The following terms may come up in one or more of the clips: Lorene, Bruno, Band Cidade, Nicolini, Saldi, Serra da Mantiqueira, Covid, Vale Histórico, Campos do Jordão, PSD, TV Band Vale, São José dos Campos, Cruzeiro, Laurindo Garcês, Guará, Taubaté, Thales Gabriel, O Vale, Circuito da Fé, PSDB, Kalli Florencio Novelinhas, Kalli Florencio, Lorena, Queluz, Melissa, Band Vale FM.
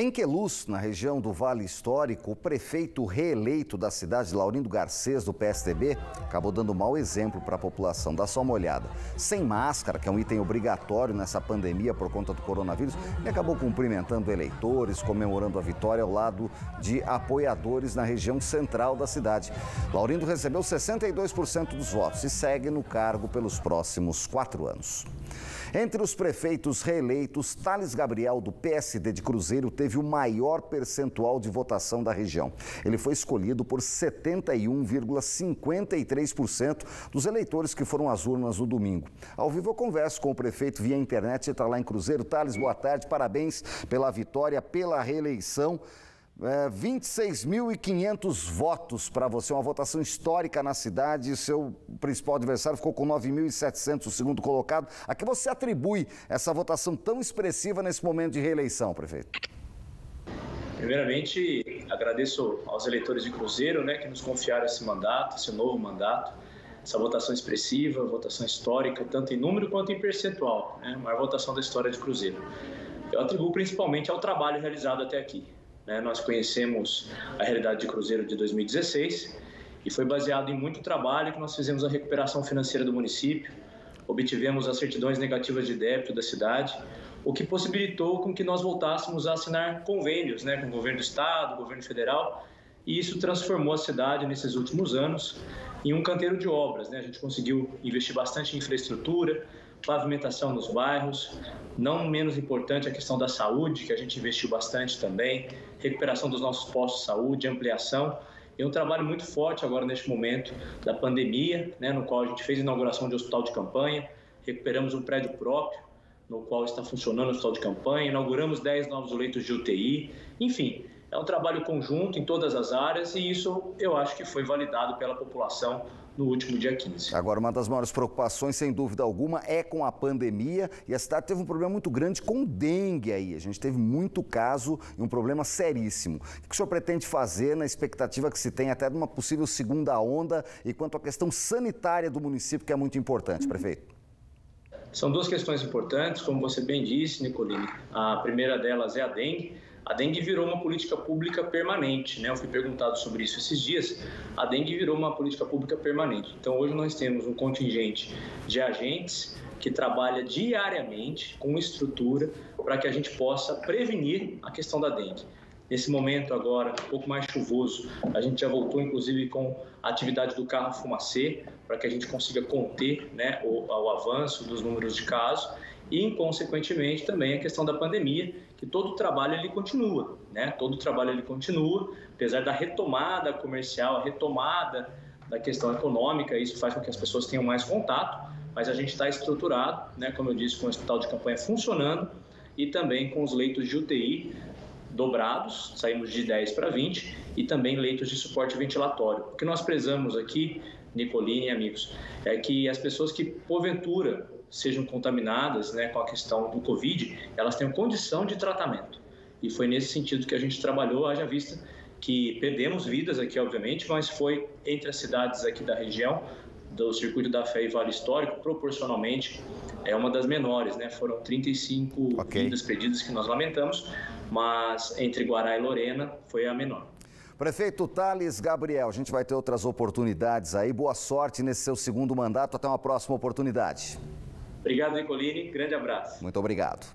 Em Queluz, na região do Vale Histórico, o prefeito reeleito da cidade, Laurindo Garcês, do PSDB, acabou dando mau exemplo para a população. Dá só uma olhada. Sem máscara, que é um item obrigatório nessa pandemia por conta do coronavírus, ele acabou cumprimentando eleitores, comemorando a vitória ao lado de apoiadores na região central da cidade. Laurindo recebeu 62% dos votos e segue no cargo pelos próximos 4 anos. Entre os prefeitos reeleitos, Thales Gabriel, do PSD de Cruzeiro, teve o maior percentual de votação da região. Ele foi escolhido por 71,53% dos eleitores que foram às urnas no domingo. Ao vivo eu converso com o prefeito via internet, você está lá em Cruzeiro. Thales, boa tarde, parabéns pela vitória, pela reeleição. 26.500 votos para você, uma votação histórica na cidade. Seu principal adversário ficou com 9.700, o segundo colocado. A que você atribui essa votação tão expressiva nesse momento de reeleição, prefeito? Primeiramente, agradeço aos eleitores de Cruzeiro, que nos confiaram esse mandato, esse novo mandato, essa votação expressiva, votação histórica, tanto em número quanto em percentual, a maior votação da história de Cruzeiro. Eu atribuo principalmente ao trabalho realizado até aqui. Nós conhecemos a realidade de Cruzeiro de 2016 e foi baseado em muito trabalho que nós fizemos a recuperação financeira do município, obtivemos as certidões negativas de débito da cidade, o que possibilitou com que nós voltássemos a assinar convênios com o governo do estado, o governo federal, e isso transformou a cidade nesses últimos anos em um canteiro de obras. A gente conseguiu investir bastante em infraestrutura, pavimentação nos bairros, não menos importante a questão da saúde, que a gente investiu bastante também, recuperação dos nossos postos de saúde, ampliação, e um trabalho muito forte agora neste momento da pandemia, no qual a gente fez a inauguração de hospital de campanha, recuperamos um prédio próprio, no qual está funcionando o hospital de campanha, inauguramos 10 novos leitos de UTI, enfim, é um trabalho conjunto em todas as áreas e isso eu acho que foi validado pela população no último dia 15. Agora, uma das maiores preocupações, sem dúvida alguma, é com a pandemia, e a cidade teve um problema muito grande com dengue aí. A gente teve muito caso e um problema seríssimo. O que o senhor pretende fazer na expectativa que se tem até de uma possível segunda onda e quanto à questão sanitária do município, que é muito importante, prefeito? São duas questões importantes, como você bem disse, Nicolini. A primeira delas é a dengue. A dengue virou uma política pública permanente, Eu fui perguntado sobre isso esses dias. A dengue virou uma política pública permanente. Então, hoje nós temos um contingente de agentes que trabalha diariamente com estrutura para que a gente possa prevenir a questão da dengue. Nesse momento agora, um pouco mais chuvoso, a gente já voltou, inclusive, com a atividade do carro fumacê, para que a gente consiga conter o avanço dos números de casos e, consequentemente, também a questão da pandemia, que todo o trabalho ele continua, Todo o trabalho ele continua, apesar da retomada comercial, a retomada da questão econômica, isso faz com que as pessoas tenham mais contato, mas a gente está estruturado, como eu disse, com o hospital de campanha funcionando e também com os leitos de UTI dobrados, saímos de 10 para 20, e também leitos de suporte ventilatório. O que nós prezamos aqui, Nicolini e amigos, é que as pessoas que, porventura, sejam contaminadas com a questão do Covid, elas tenham condição de tratamento. E foi nesse sentido que a gente trabalhou, haja vista que perdemos vidas aqui, obviamente, mas foi entre as cidades aqui da região, do Circuito da Fé e Vale Histórico, proporcionalmente, é uma das menores, Foram 35 vidas perdidas que nós lamentamos, mas entre Guará e Lorena foi a menor. Prefeito Thales Gabriel, a gente vai ter outras oportunidades aí. Boa sorte nesse seu segundo mandato. Até uma próxima oportunidade. Obrigado, Nicolini. Grande abraço. Muito obrigado.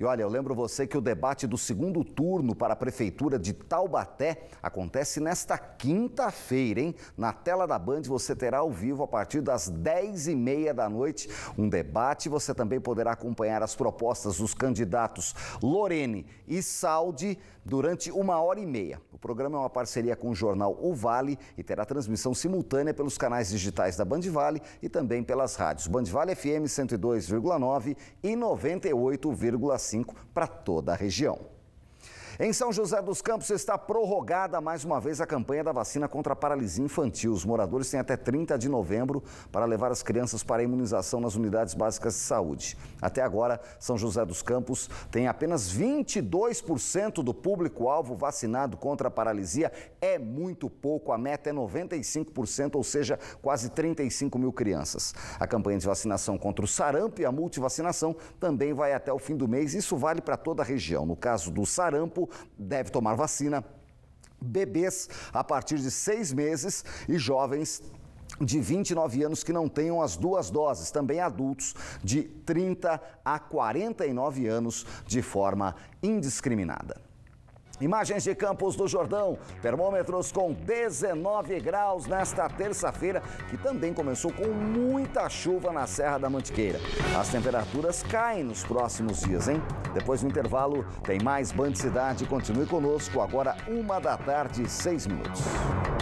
E olha, eu lembro você que o debate do segundo turno para a Prefeitura de Taubaté acontece nesta quinta-feira, hein? Na tela da Band você terá ao vivo a partir das 22h30 da noite um debate. Você também poderá acompanhar as propostas dos candidatos Lorene e Saldi durante 1h30. O programa é uma parceria com o jornal O Vale e terá transmissão simultânea pelos canais digitais da Band Vale e também pelas rádios Band Vale FM 102,9 e 98,5. Para toda a região. Em São José dos Campos está prorrogada mais uma vez a campanha da vacina contra a paralisia infantil. Os moradores têm até 30 de novembro para levar as crianças para a imunização nas unidades básicas de saúde. Até agora, São José dos Campos tem apenas 22% do público-alvo vacinado contra a paralisia. É muito pouco, a meta é 95%, ou seja, quase 35 mil crianças. A campanha de vacinação contra o sarampo e a multivacinação também vai até o fim do mês. Isso vale para toda a região. No caso do sarampo, deve tomar vacina bebês a partir de 6 meses e jovens de 29 anos que não tenham as 2 doses, também adultos de 30 a 49 anos de forma indiscriminada. Imagens de Campos do Jordão, termômetros com 19 graus nesta terça-feira, que também começou com muita chuva na Serra da Mantiqueira. As temperaturas caem nos próximos dias, hein? Depois do intervalo, tem mais Band Cidade. Continue conosco agora, 13h06.